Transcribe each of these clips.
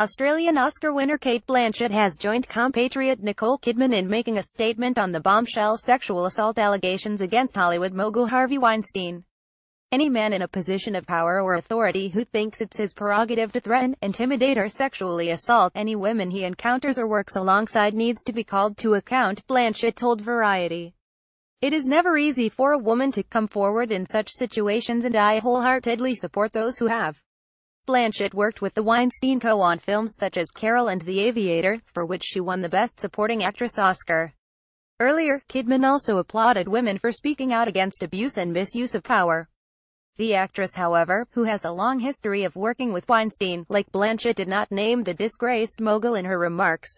Australian Oscar winner Cate Blanchett has joined compatriot Nicole Kidman in making a statement on the bombshell sexual assault allegations against Hollywood mogul Harvey Weinstein. Any man in a position of power or authority who thinks it's his prerogative to threaten, intimidate or sexually assault any women he encounters or works alongside needs to be called to account, Blanchett told Variety. It is never easy for a woman to come forward in such situations, and I wholeheartedly support those who have. Blanchett worked with The Weinstein Co. on films such as Carol and The Aviator, for which she won the Best Supporting Actress Oscar. Earlier, Kidman also applauded women for speaking out against abuse and misuse of power. The actress, however, who has a long history of working with Weinstein, like Blanchett, did not name the disgraced mogul in her remarks.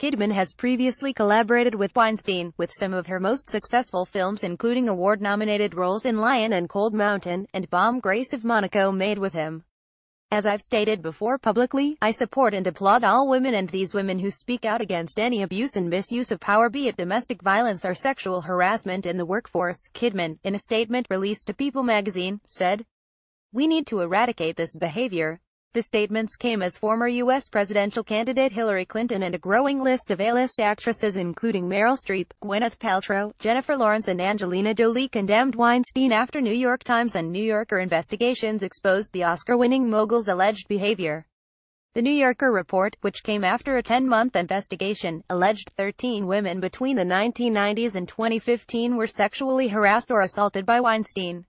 Kidman has previously collaborated with Weinstein, with some of her most successful films including award-nominated roles in Lion and Cold Mountain, and bomb Grace of Monaco made with him. As I've stated before publicly, I support and applaud all women and these women who speak out against any abuse and misuse of power, be it domestic violence or sexual harassment in the workforce, Kidman, in a statement released to People magazine, said. We need to eradicate this behavior. The statements came as former U.S. presidential candidate Hillary Clinton and a growing list of A-list actresses including Meryl Streep, Gwyneth Paltrow, Jennifer Lawrence and Angelina Jolie condemned Weinstein after New York Times and New Yorker investigations exposed the Oscar-winning mogul's alleged behavior. The New Yorker report, which came after a 10-month investigation, alleged 13 women between the 1990s and 2015 were sexually harassed or assaulted by Weinstein.